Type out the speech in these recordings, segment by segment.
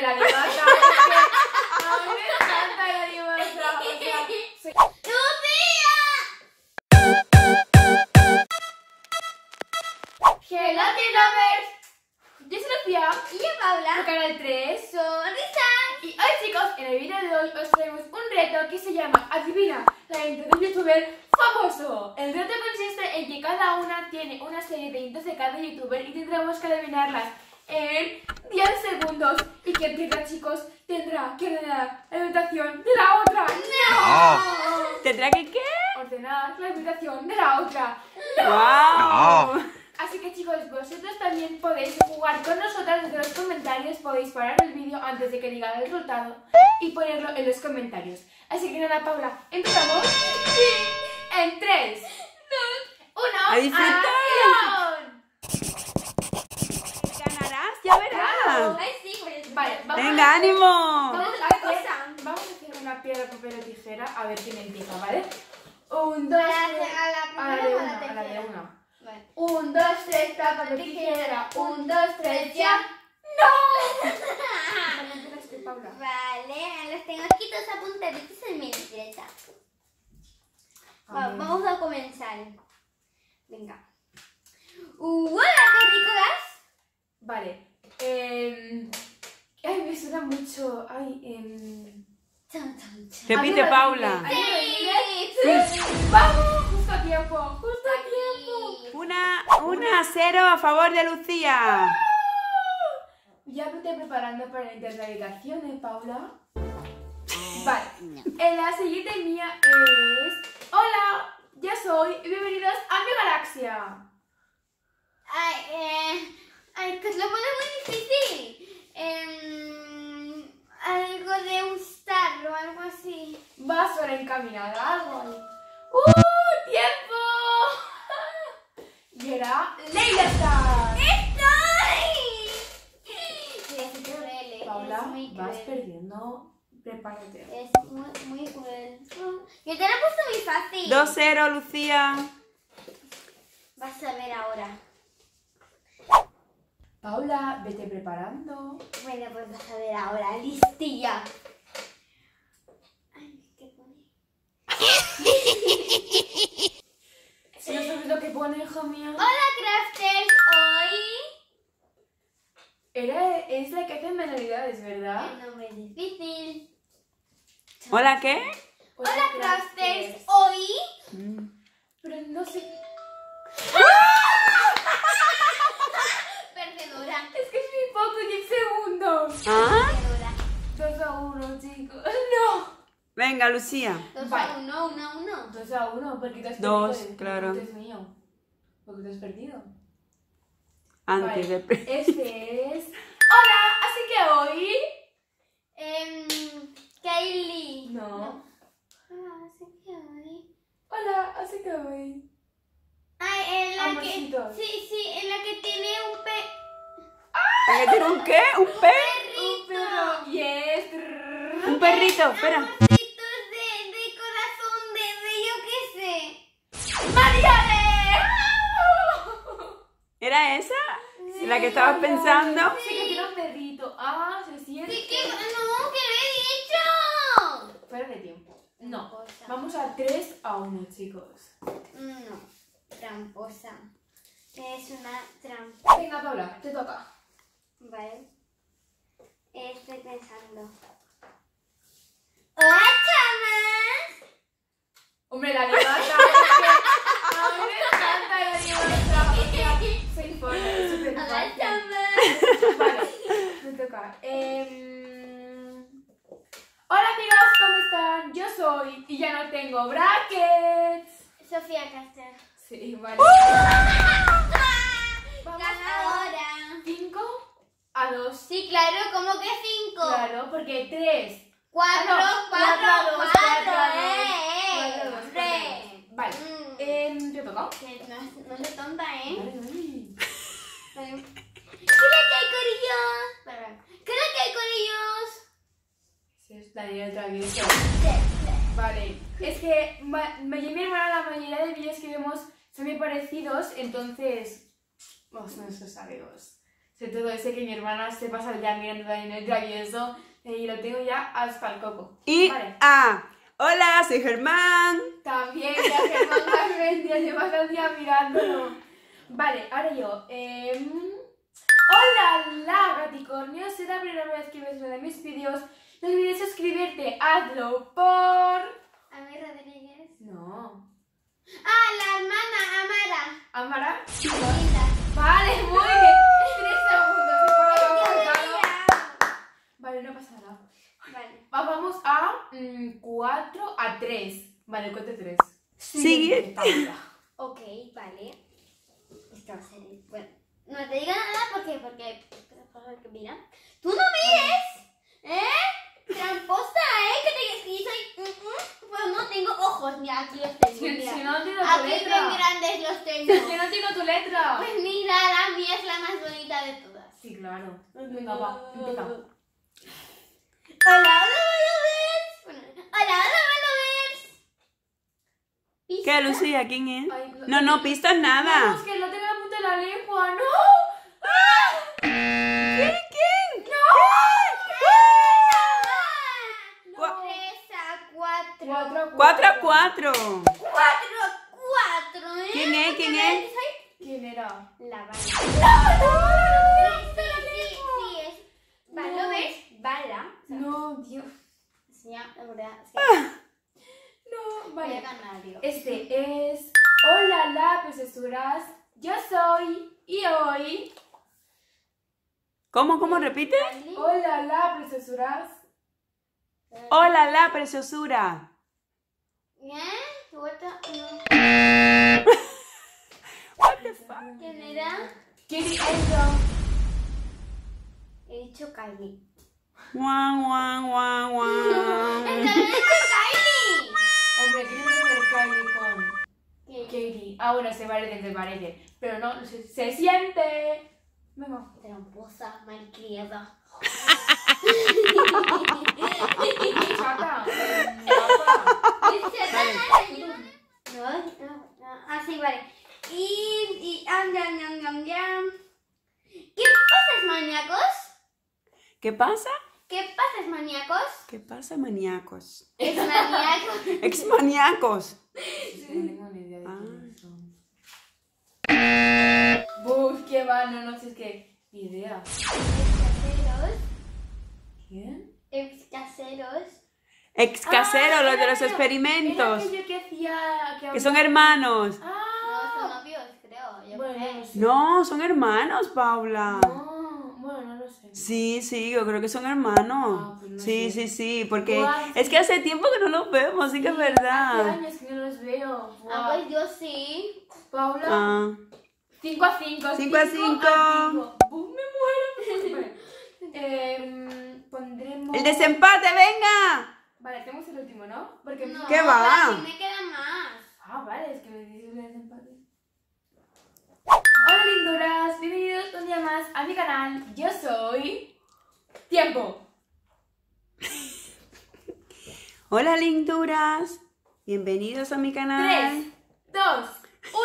de la divasa. A mí me encanta la divasa. O sea, sí. ¡Sofía! Gelatina Lovers. Yo soy Sofía. Y yo Paula. Por Canal 3. Sonrisas. Y hoy, chicos, en el video de hoy os traemos un reto que se llama Adivina la intro de un youtuber famoso. El reto consiste en que cada una tiene una serie de intros de cada youtuber y tendremos que adivinarlas en 10 segundos. Y quien pierda, chicos, tendrá que ordenar la invitación de la otra. ¡No! ¿Tendrá que qué? Ordenar la invitación de la otra. ¡No! ¡No! Así que, chicos, vosotros también podéis jugar con nosotras desde los comentarios. Podéis parar el vídeo antes de que diga el resultado y ponerlo en los comentarios. Así que nada, Paula, empezamos. Y en 3, 2, 1, ¡a disfrutar! ¿Ganarás? Ya verás. Claro. Ay, sí, pues, vale, vamos. ¡Venga, ánimo! Vamos a hacer una piedra, papel o tijera. A ver quién empieza, ¿vale? Un, dos, a la de una. Vale. 1, 2, 3, papel, tijera. 1, 2, 3, ya. ¡No! Vale, los tengo aquí todos apuntaditos en mi libreta. Vamos a comenzar. Venga. ¡Hola, qué rico das! Vale. Ay, me suena mucho. Ay, repite, Paula. Sí. ¡Vamos! Justo a tiempo. Justo a tiempo. 1-0 a favor de Lucía. Ya me estoy preparando para la interpretación, Paula. Vale, no. La siguiente mía es... Hola, ya soy y bienvenidos a mi galaxia. Ay, que os lo pongo muy difícil. Algo de un star o algo así. Va sobre encaminada, algo ahí. ¡Tiempo! Y era Leyla Star. ¡Estoy! Paula, vas perdiendo. Prepárate. Es muy cruel. Yo te la he puesto muy fácil. 2-0, Lucía. Vas a ver ahora. Paula, vete preparando. Bueno, pues vas a ver ahora. Listilla. Ay, ¿qué pone? Si no sabes lo que pone, hijo mío. Hola, crafters, hoy... Es la que hace manualidades, ¿verdad? El nombre es difícil. ¿Hola qué? Hola, crafters, hoy... Pero no sé... Perdedora. Es que es muy poco, 10 segundos. Perdedora. 2-1, chicos. ¡No! Venga, Lucía. 2-1, 1-1. 2-1, porque te has perdido. 2, claro. Este es mío. Porque te has perdido. Antes vale. De... Este es... Hola, así que hoy... Kylie. No. Hola, así que hoy... Hola, así que hoy... Ay, en la amorcito. Que... Sí, sí, en la que tiene un pe... ¡Ah! ¿La que tiene un qué? ¿Un pe? Un perro. Un perro. Yes. Un perrito, espera. ¿Era esa? Sí, ¿la que estabas pensando? Sí, que tiene un perrito. Ah, se siente. Sí, que no, que lo he dicho. Fuera de tiempo. No. Tramposa. Vamos a 3-1, chicos. No. Tramposa. Es una trampa. Venga, Paula, te toca. Vale. Estoy pensando. ¡Hola, chamas! Hombre, la llevas. A mí me encanta la llevas. Hola, chamas. Vale, me toca. Hola, amigos, ¿cómo están? Yo soy y ya no tengo brackets. Sofía Castell. Sí, vale. Ganadora. 5-2. Sí, claro, ¿cómo que 5? Claro, porque 3. 4-4. Vale. ¿Te tocó? No se tonta, ¿eh? ¿Qué es lo que hay, corillos? ¿Qué es lo que hay, corillos? Sí, está bien, otra vez. Vale, es que yo y mi hermana la mayoría de vídeos que vemos son muy parecidos, entonces... Vamos, nuestros amigos. Sobre todo ese que mi hermana se pasa ya mirando en el travieso y lo tengo ya hasta el coco. Y vale. Hola, soy Germán. También, ya Germán también, ya llevas el día mirándolo. Vale, ahora yo. Hola, gaticornios, es la primera vez que ves uno de mis vídeos. No olvides suscribirte, hazlo por... Amé Rodríguez. No. La hermana, Amara. ¿Amara? Vale, muy bien. 3 segundos. Vale, no pasa nada. Vale. Vamos a 4 a 3. Vale, cuente 3. Sigue. Ok, vale. Esto va a ser... Bueno, no te diga nada porque mira. ¡Tú no mires! ¿Eh? Tramposa, ¿eh? Que yo soy... Pues no tengo ojos. Mira, aquí los tengo. Mira. Si no tengo tu letra. Aquí grandes los tengo. Si no tengo tu letra. Pues mira, la mía es la más bonita de todas. Sí, claro. Venga, va. Empezamos. Hola, ¿qué, Lucía? ¿Quién es? Ay, no, pistas nada. Es que no tengo la punta de la lengua, no. ¿Quién? No. 4 a 4. ¿Quién es? ¿Quién era? La bala. No. Vale, ¿lo ves? Bala. No, Dios. Enseña, la verdad. No, vale. Voy a ganar, Dios. Este es... Hola, princesuras. Yo soy... Y hoy... ¿Cómo? ¿Repite? Hola, princesuras. Hola, preciosura. ¿Eh? What the fuck? ¿Quién era? ¿Quién es eso? He dicho Kylie. Guau. Hombre, quiero ver Kylie con Katie. Ahora se parece. Pero no, se siente. Venga. Tramposa, malcriada. Chata. Así vale. Y ¿qué pasa, maníacos? ¿Qué pasa, maníacos? Ex maníacos. No tengo ni idea de quién son. Buf, qué vano, no sé, es que ni idea. Ex-caseros. ¿Quién? Ex-caseros, los de los experimentos. Que son hermanos. No, son novios, creo. No, son hermanos, Paula. Bueno, no lo sé. Sí, yo creo que son hermanos. Pues no sé. Sí, porque es que hace tiempo que no los vemos, así que es verdad. Hace años que no los veo. Pues yo sí. Paula. 5 a 5. ¡Bum, me muero! Pondremos... ¡El desempate, venga! Vale, tenemos el último, ¿no? Porque no, ¿qué va? Así me quedan más. Vale, es que me dices el desempate. Hola, linduras, bienvenidos un día más a mi canal. Yo soy... ¡Tiempo! Hola, linduras, bienvenidos a mi canal. 3, 2, 1...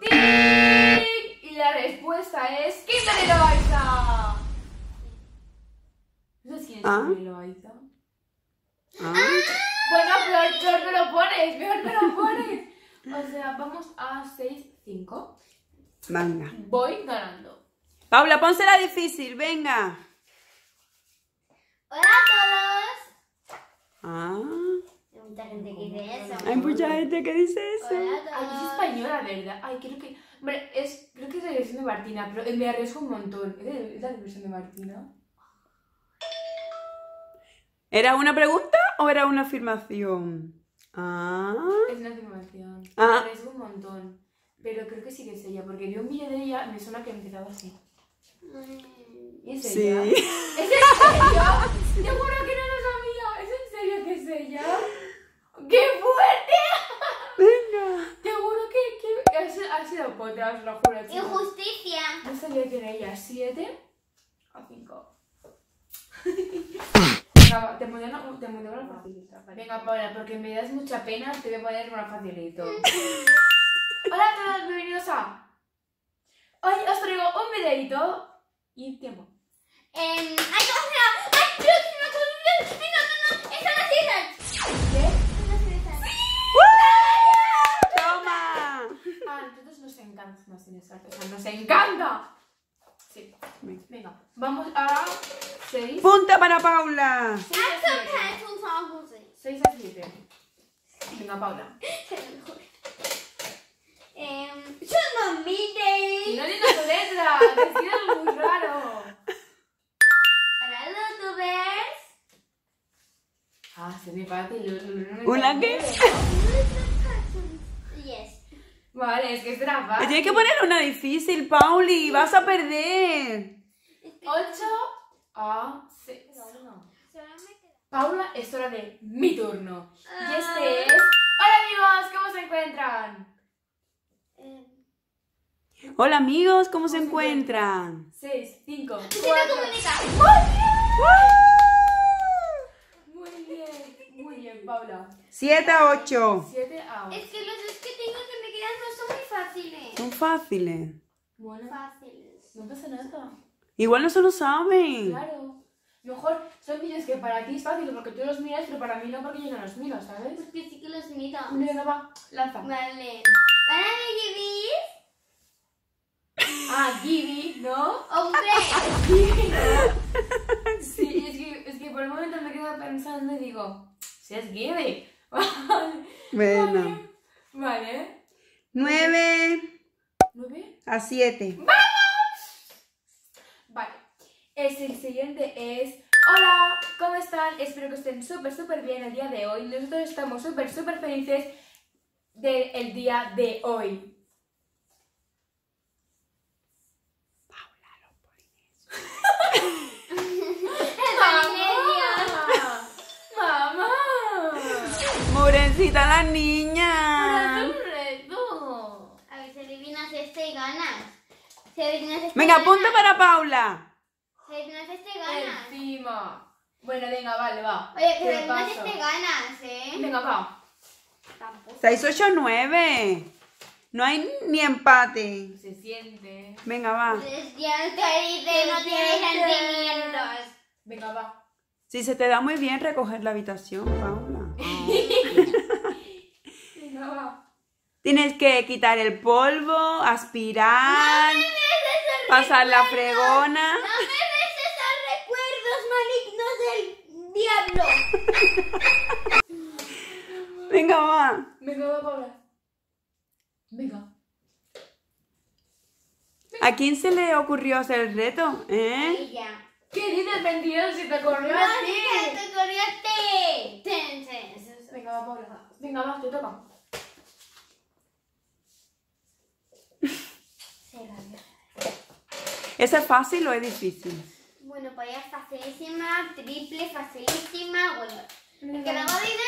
¡Ding! Y la respuesta es... ¡Quítale la baita! ¿No sabes quién es Quítale la baita? Bueno, Flor, peor me lo pones. O sea, vamos a 6-5. Venga. Voy ganando. Paula, pónsela difícil, venga. Hola a todos. Hay mucha gente que dice eso. Hola a todos. Es española, ¿verdad? Ay, creo que... Hombre, creo que es la versión de Martina, pero me arriesgo un montón. ¿Es la versión de Martina? ¿Era una pregunta o era una afirmación? Es una afirmación. Me parece un montón. Pero creo que sí que es ella, porque yo miré de ella y me suena que empezaba así. ¿Y es ella? Sí. ¿Es en serio? Te juro que no lo sabía. ¿Es en serio que es ella? ¡Qué fuerte! Venga. Te juro que ha sido potra, os lo juro. ¡Injusticia! No sabía que era ella. 7 a 5. Venga, te pondré una facilita. Venga, Paula, porque me das mucha pena, te voy a poner una facilita. Hola a todos, bienvenidos a Hoy os traigo un videito y tiempo. ¡Nos encanta! Sí. Venga, vamos a 6. ¡Punta para Paula! 6 a 7. Venga, Paula. Yo no mire. No le noto letras. Es que es muy raro. Para los youtubers. Ah, se me parte. ¿Una qué? Vale, es que es trampa. Tienes que poner una difícil, Pauli. Vas a perder. 8 a 6. Paula, es hora de mi turno. Y este es... Hola amigos, ¿cómo se encuentran? Hola amigos, ¿cómo se encuentran? 6, 5, 4... muy bien, Paula. 7 a 8. 7 a 8. Es que los dos que tengo que me quedan no son muy fáciles. Son fáciles. Bueno, fáciles. No pasa nada. Igual no se lo saben. Claro. Mejor son vídeos que para ti es fácil porque tú los miras, pero para mí no, porque yo no los miro, ¿sabes? Porque sí que los miro. Venga, va, lanza. Vale. ¿Para mi Gibi? Ah, Gibi, ¿no? ¡Hombre! Sí, es que por el momento me quedo pensando y digo, si es Gibi. Bueno. Vale. 9 a 7. ¡Vamos! Vale. El siguiente es... Hola, ¿cómo están? Espero que estén súper bien el día de hoy. Nosotros estamos súper felices del día de hoy. Paula, los polines. ¡Mamá! ¡Mamá! ¡Pobrecita la niña! ¡Es un reto! A ver, si adivinas este y ganas. Si adivinas este, venga, punto para Paula. Encima. Bueno, venga, vale, va. Oye, pero no te ganas, ¿eh? Venga, va. 6, 8, 9. No hay ni empate. Se siente. Venga, va. No tienes sentimientos. Venga, va. Si se te da muy bien recoger la habitación, Paula. Venga, va. Tienes que quitar el polvo, aspirar, pasar la fregona. ¡Diablo! Venga, va. Venga, va, Paula. Venga. ¿A quién se le ocurrió hacer el reto? ¿Eh? Ella. ¿Qué dices, mentiroso? Si te corrió a ti. No, te corrió a ti. Venga, va, Paula. Venga, va, te toca. ¿Eso es fácil o es difícil? Bueno, pues ya es facilísima, triple, facilísima, bueno.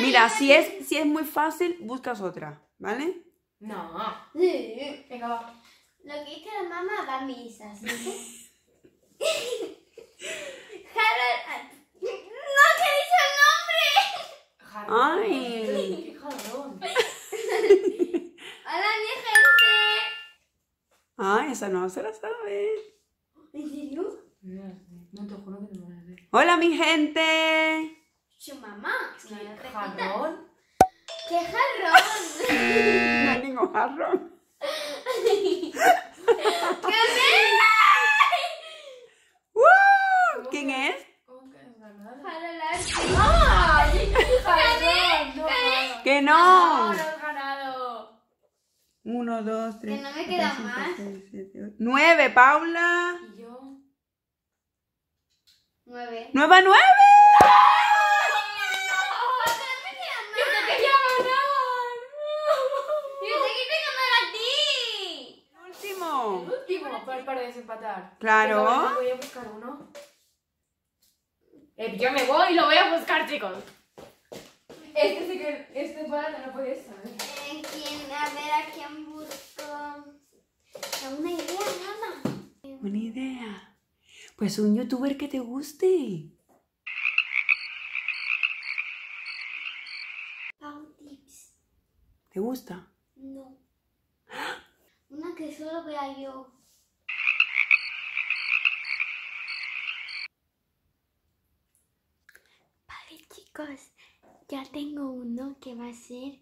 Mira, si es muy fácil, buscas otra, ¿vale? No. Sí. Venga, va. Lo que dice la mamá va a misa, ¿sí? Harold... ¡No se dice el nombre! ¡Ay! ¡Qué jarrón! ¡Hola, mi gente! ¡Ay, esa no se la sabe! ¿En serio? No te juro que no me la sé. ¡Hola, mi gente! ¡Su mamá! ¿Qué jarrón? ¡Qué jarrón! No hay ningún jarrón. ¡Qué ¡Woo! ¿Quién es? ¡Ah! ¡Que no! 1, 2, 3, 4, 5, 6, 7, 8, 9, Paula. ¿Y yo? 9. ¡Nueva 9! ¡No! ¡Yo te quería ganar! ¡Yo te quería ganar a ti! El último para desempatar. Claro. Venga, voy a buscar uno. Yo me voy y lo voy a buscar, chicos. Este sí que... Este para no lo puedes saber. A ver a quién busco. Una idea, mamá. Una idea. Pues un youtuber que te guste. Pau Tips. ¿Te gusta? No. Una que solo vea yo. chicos, ya tengo uno que va a ser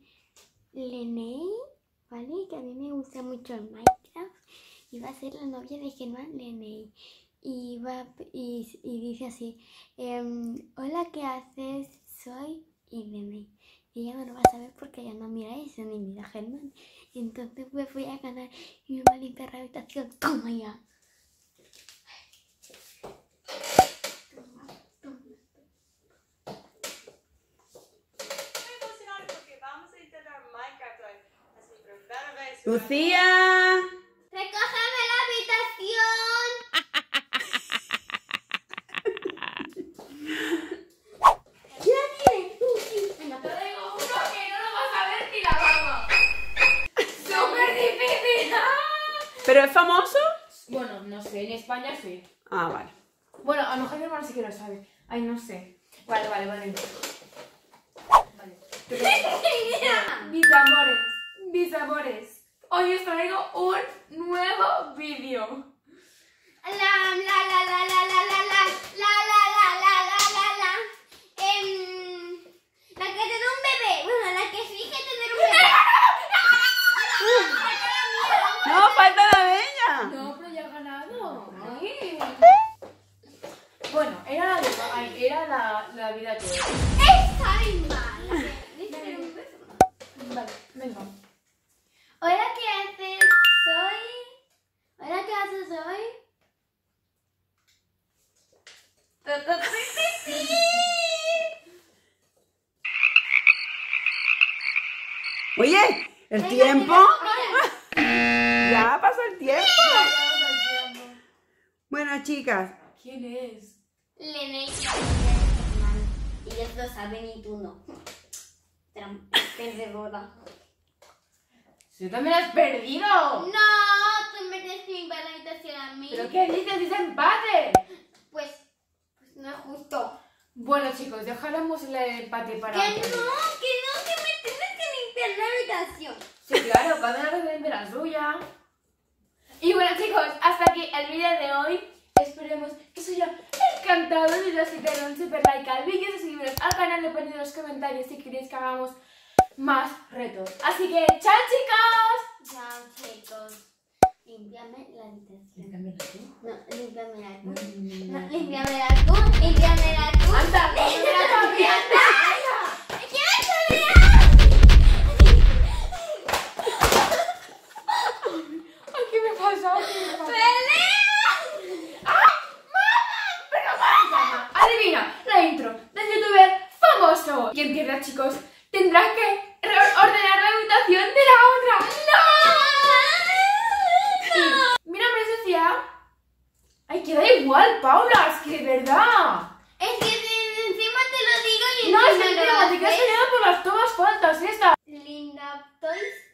Lenei, ¿vale? Que a mí me gusta mucho el Minecraft. Y va a ser la novia de Germán, Lenei. Y dice así, hola, ¿qué haces? Soy Lenei. Y ella no lo va a saber porque ella no mira eso, ni mira a Germán. Entonces me voy a ganar y me va a limpiar la habitación. ¡Toma ya! Lucía, recógeme la habitación. ¿Qué tienes tú? Yo tengo uno que no lo vas a ver ni la vamos. Súper difícil. ¿Pero es famoso? Bueno, no sé, en España sí. Ah, vale. Bueno, a lo mejor mi hermano sí que lo sabe. Ay, no sé. Vale. Mis amores, mis amores. Hoy os traigo un nuevo vídeo. La que te da un bebé. Bueno, la que finge tener un bebé. No, falta la de ella. No, pero ya ha ganado. Ay. Bueno, era la vida que era. Esta misma. Vale, venga. Hola, ¿qué haces hoy? Oye, ¿el venga, tiempo? Ya pasó el tiempo. Bueno, chicas. ¿Quién es? Lenei. Y ellos lo saben y tú no. Perdedora. ¡Yo también lo has perdido! ¡No! Tú me tienes que invadir la habitación a mí. ¿Pero qué dices? ¡Es empate! Pues no es justo. Bueno, chicos, dejaremos el empate para... ¡Que no! ¡Que me tienes que limpiar la habitación! Sí, claro, cada una vez que limpia la suya. Y bueno, chicos, hasta aquí el vídeo de hoy. Esperemos que os haya encantado. Si os ha dado un super like al vídeo, suscribiros al canal y poned en los comentarios si queréis que hagamos más retos. Así que, ¡chao, chicos! Chao, chicos. Límpiame la habitación. ¿Límpiame la tú? No, límpiame la tú. No, límpiame la tú. Límpiame la tú. ¡Anda! ¡Límpiame la tú! ¡Ay, qué me pasa! ¡Pelea! ¡Ah! ¡Mamá! ¡Pero mamá! Adivina la intro del youtuber famoso. Y empieza, chicos. Tendrás que ordenar la habitación de la otra. ¡No! Sí. Mi nombre es Sofía. Ay, que da igual, Paula, es que de verdad. Es que encima te lo digo y no es mentira, te quedas peleando por las tomas faltas estas. Linda Toys.